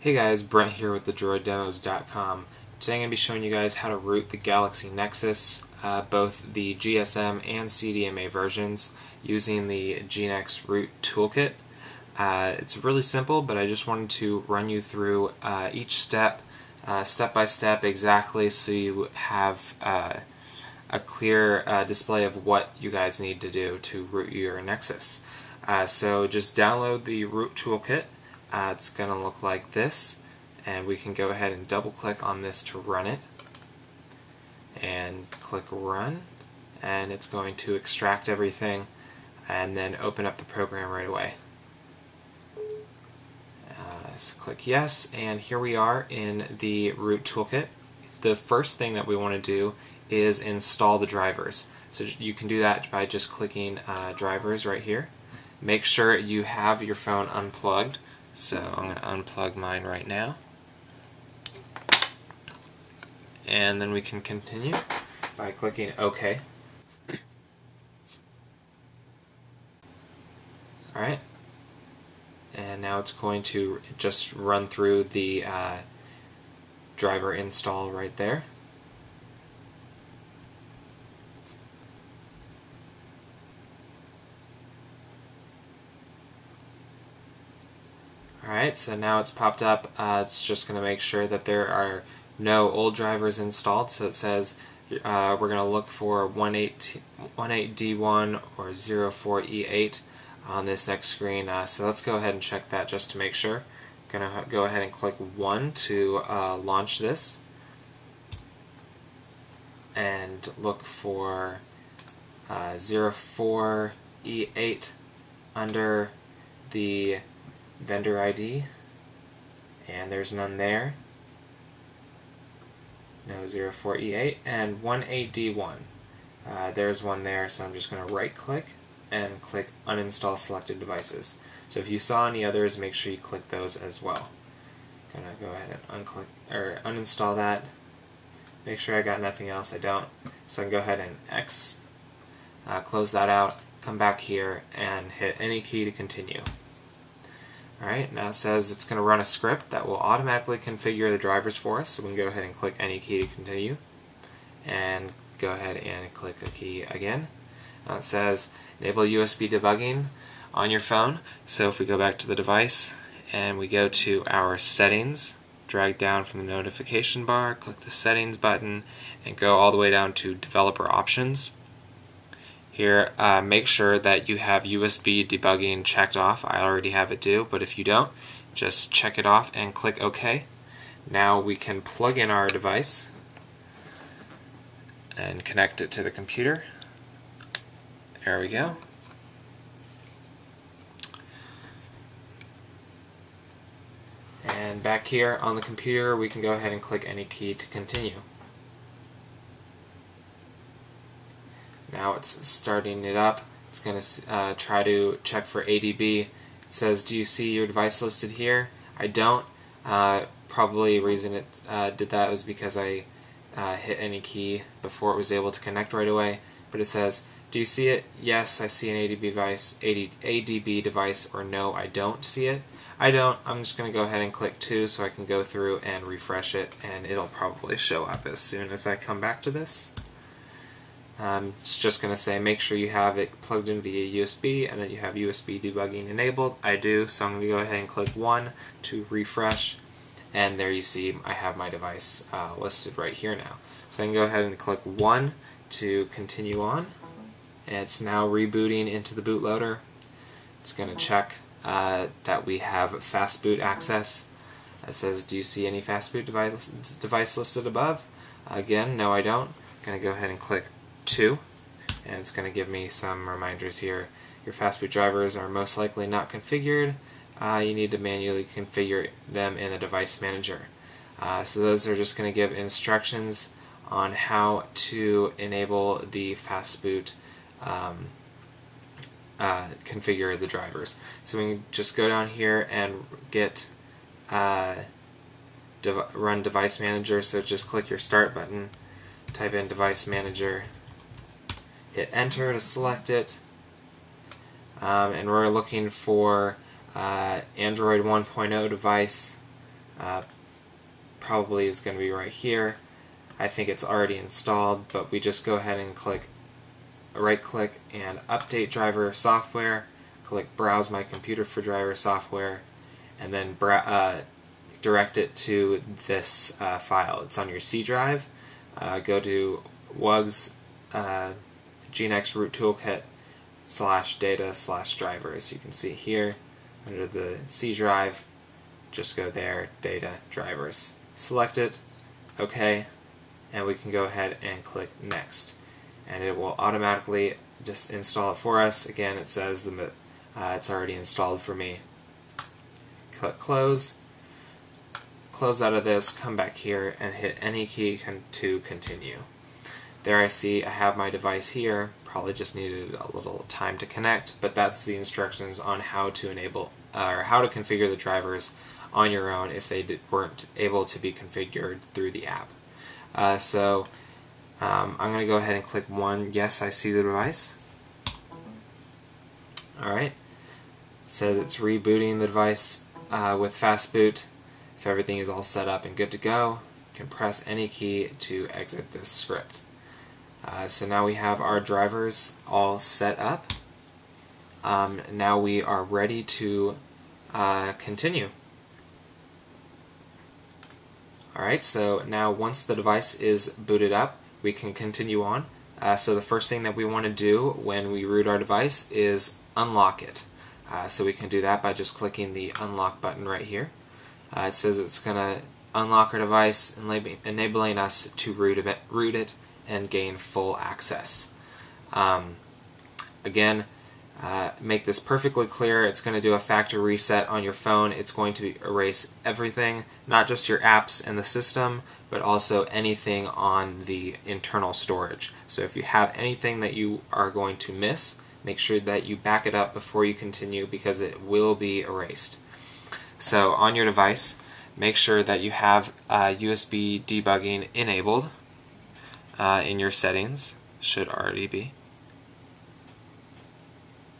Hey guys, Brent here with TheDroidDemos.com. Today I'm going to be showing you guys how to root the Galaxy Nexus, both the GSM and CDMA versions, using the GNX root toolkit. It's really simple, but I just wanted to run you through each step, step by step, exactly, so you have a clear display of what you guys need to do to root your Nexus. So just download the root toolkit. It's going to look like this, and we can go ahead and double click on this to run it, and click run, and it's going to extract everything and then open up the program right away. So click yes, and here we are in the root toolkit. The first thing that we want to do is install the drivers, so you can do that by just clicking drivers right here. Make sure you have your phone unplugged. So I'm going to unplug mine right now, and then we can continue by clicking OK. Alright, and now it's going to just run through the driver install right there. Alright, so now it's popped up. It's just going to make sure that there are no old drivers installed, so it says we're going to look for 18D1 or 04E8 on this next screen, so let's go ahead and check that just to make sure. I'm going to go ahead and click 1 to launch this, and look for 04E8 under the vendor ID, and there's none there. No 04E8, and 18D1. There's one there, so I'm just going to right click and click uninstall selected devices. So if you saw any others, make sure you click those as well. I'm going to go ahead and uninstall that. Make sure I got nothing else. I don't. So I can go ahead and X, close that out, come back here, and hit any key to continue. Alright, now it says it's going to run a script that will automatically configure the drivers for us, so we can go ahead and click any key to continue, and go ahead and click a key again. Now it says enable USB debugging on your phone, so if we go back to the device, and we go to our settings, drag down from the notification bar, click the settings button, and go all the way down to developer options. Here, make sure that you have USB debugging checked off. I already have it do, but if you don't, just check it off and click OK. Now we can plug in our device and connect it to the computer. There we go. And back here on the computer, we can go ahead and click any key to continue. Now it's starting it up. It's going to try to check for ADB. It says, do you see your device listed here? I don't. Probably the reason it did that was because I hit any key before it was able to connect right away. But it says, do you see it? Yes, I see an ADB device, or no, I don't see it. I don't. I'm just going to go ahead and click 2 so I can go through and refresh it, and it'll probably show up as soon as I come back to this. It's just going to say make sure you have it plugged in via USB, and that you have USB debugging enabled. I do, so I'm going to go ahead and click 1 to refresh, and there you see I have my device listed right here now. So I can go ahead and click 1 to continue on, and it's now rebooting into the bootloader. It's going to check that we have fast boot access. It says, do you see any fast boot device listed above? Again, no, I don't. I'm going to go ahead and click 2, and it's going to give me some reminders here. Your fast boot drivers are most likely not configured. You need to manually configure them in the device manager. So those are just going to give instructions on how to enable the fast boot, configure the drivers. So we can just go down here and get run device manager. So just click your start button, type in device manager, hit enter to select it, and we're looking for Android 1.0 device. probably is going to be right here. I think it's already installed, but we just go ahead and click right-click and update driver software, click browse my computer for driver software, and then direct it to this file. It's on your C drive. Go to Wug's GNX root toolkit /data/driver, as you can see here under the C drive. Just go there, data, drivers, select it, OK, and we can go ahead and click next, and it will automatically just install it for us. Again, it says that it's already installed for me. Click close, close out of this, come back here and hit any key to continue. There I see I have my device here, probably just needed a little time to connect, but that's the instructions on how to enable or how to configure the drivers on your own if they weren't able to be configured through the app. I'm going to go ahead and click 1. Yes, I see the device. Alright, it says it's rebooting the device with fast boot. If everything is all set up and good to go, you can press any key to exit this script. So now we have our drivers all set up. Now we are ready to continue. Alright, so now once the device is booted up, we can continue on. So the first thing that we want to do when we root our device is unlock it. So we can do that by just clicking the unlock button right here. It says it's going to unlock our device, enabling us to root it and gain full access. Make this perfectly clear, it's going to do a factory reset on your phone. It's going to erase everything, not just your apps and the system, but also anything on the internal storage. So if you have anything that you are going to miss, make sure that you back it up before you continue, because it will be erased. So on your device, make sure that you have USB debugging enabled in your settings. Should already be.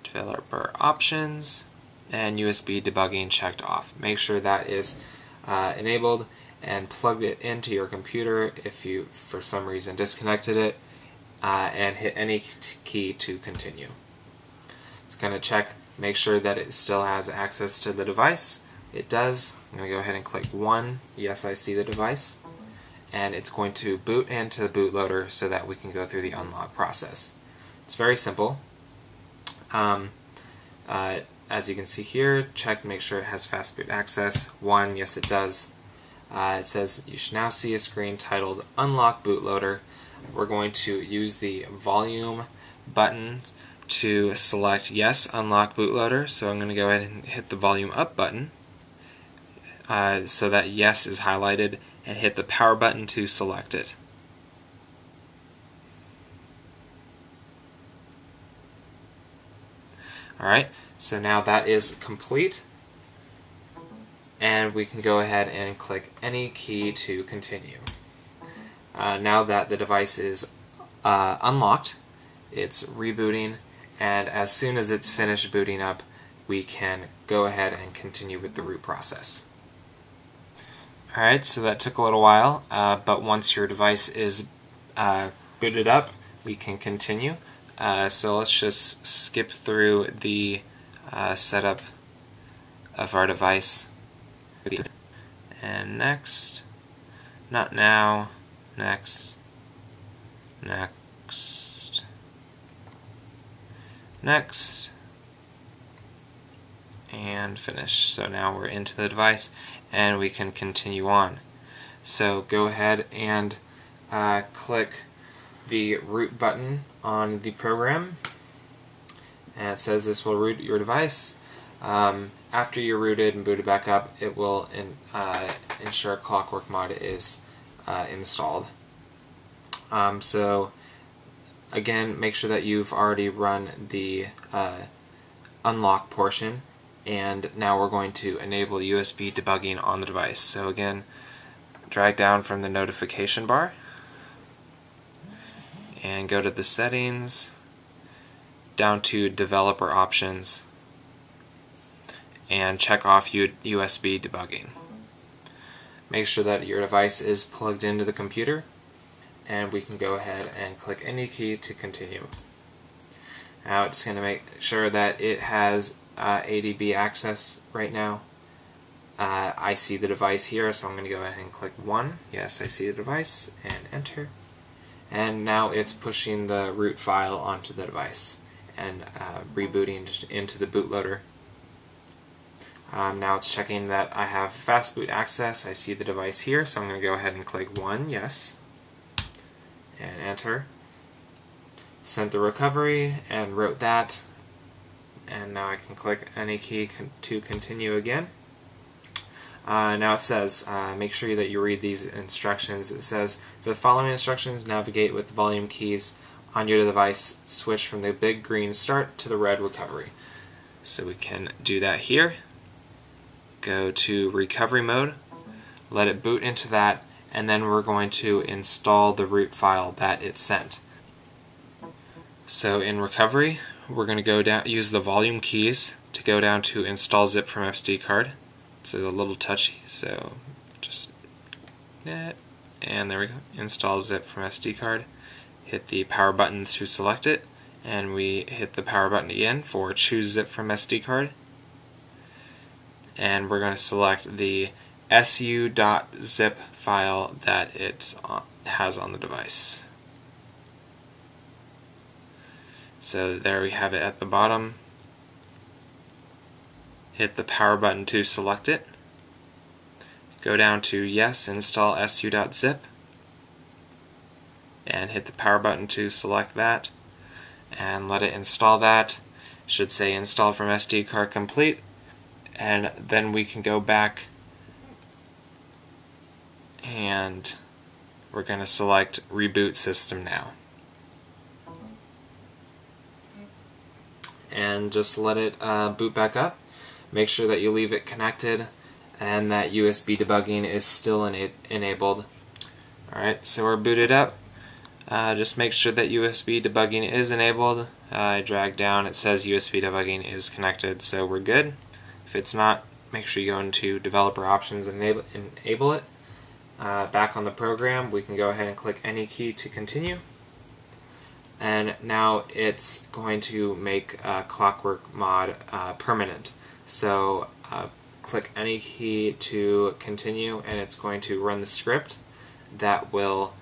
Developer options and USB debugging checked off. Make sure that is enabled and plugged it into your computer if you for some reason disconnected it, and hit any key to continue. It's going to check, make sure that it still has access to the device. It does. I'm going to go ahead and click 1. Yes, I see the device. And it's going to boot into the bootloader so that we can go through the unlock process. It's very simple. As you can see here, check, make sure it has fast boot access. 1, yes it does. It says you should now see a screen titled Unlock Bootloader. We're going to use the volume button to select yes, unlock bootloader. So I'm going to go ahead and hit the volume up button so that yes is highlighted, and hit the power button to select it. Alright, so now that is complete, and we can go ahead and click any key to continue. Now that the device is unlocked, it's rebooting, and as soon as it's finished booting up, we can go ahead and continue with the root process. Alright, so that took a little while, but once your device is booted up, we can continue. So let's just skip through the setup of our device, and next, not now, next, next, next, and finish. So now we're into the device and we can continue on. So go ahead and click the root button on the program, and it says this will root your device. After you're rooted and booted back up, it will ensure ClockworkMod is installed. So again, make sure that you've already run the unlock portion, and now we're going to enable USB debugging on the device. So again, drag down from the notification bar and go to the settings, down to developer options, and check off USB debugging. Make sure that your device is plugged into the computer, and we can go ahead and click any key to continue. Now it's going to make sure that it has ADB access right now. I see the device here, so I'm going to go ahead and click 1. Yes, I see the device, and enter. And now it's pushing the root file onto the device and rebooting into the bootloader. Now it's checking that I have fast boot access. I see the device here, so I'm going to go ahead and click 1, yes, and enter. Sent the recovery and wrote that, and now I can click any key to continue again. Now it says, make sure that you read these instructions. It says, for the following instructions, navigate with the volume keys on your device, switch from the big green start to the red recovery. So we can do that here. Go to recovery mode, let it boot into that, and then we're going to install the root file that it sent. So in recovery, we're going to go down, use the volume keys to go down to install zip from SD card. It's a little touchy, so just that, and there we go. Install zip from SD card. Hit the power button to select it, and we hit the power button again for choose zip from SD card. And we're going to select the su.zip file that it has on the device. So there we have it at the bottom. Hit the power button to select it. Go down to yes, install su.zip, and hit the power button to select that, and let it install that. It should say install from SD card complete, and then we can go back and we're going to select reboot system now. And just let it boot back up. Make sure that you leave it connected and that USB debugging is still enabled. Alright, so we're booted up. Just make sure that USB debugging is enabled. I drag down, it says USB debugging is connected, so we're good. If it's not, make sure you go into developer options and enable it. Back on the program, we can go ahead and click any key to continue. And now it's going to make ClockworkMod permanent. So click any key to continue, and it's going to run the script that will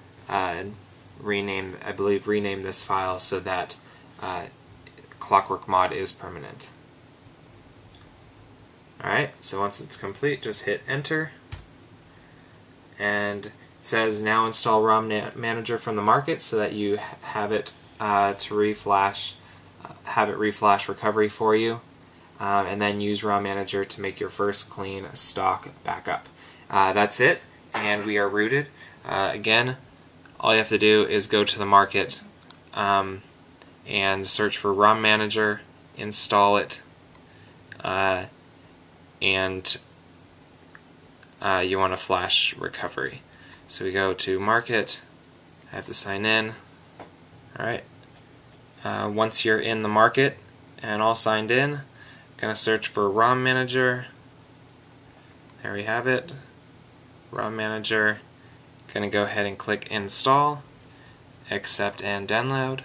rename, I believe, rename this file so that ClockworkMod is permanent. Alright, so once it's complete, just hit enter, and it says now install ROM Manager from the market so that you have it reflash recovery for you, and then use ROM Manager to make your first clean stock backup. That's it, and we are rooted. Again, all you have to do is go to the market and search for ROM Manager, install it, and you want to flash recovery. So we go to market, I have to sign in. Alright, once you're in the market and all signed in, I'm going to search for ROM Manager. There we have it, ROM Manager. Going to go ahead and click install, accept and download.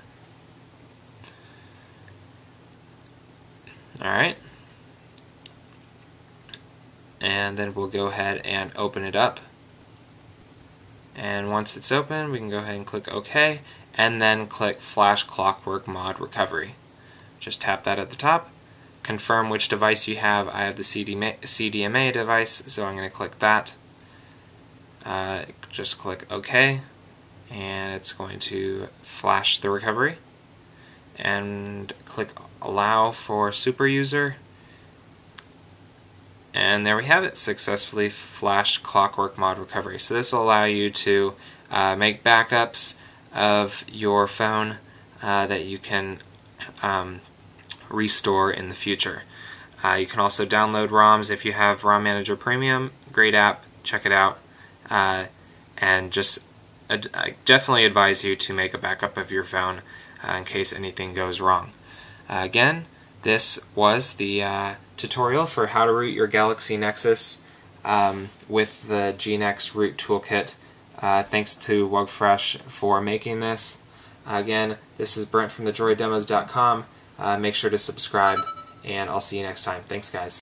Alright. And then we'll go ahead and open it up. And once it's open, we can go ahead and click OK, and then click Flash ClockworkMod Recovery. Just tap that at the top. Confirm which device you have. I have the CDMA device, so I'm going to click that. Just click OK, and it's going to flash the recovery. And click Allow for Super User. And there we have it, successfully flashed ClockworkMod recovery. So this will allow you to make backups of your phone that you can restore in the future. You can also download ROMs if you have ROM Manager Premium. Great app, check it out. And just I definitely advise you to make a backup of your phone in case anything goes wrong. Again, this was the tutorial for how to root your Galaxy Nexus with the GNX root toolkit. Thanks to Wugfresh for making this. Again, this is Brent from TheDroidDemos.com. Make sure to subscribe, and I'll see you next time. Thanks, guys.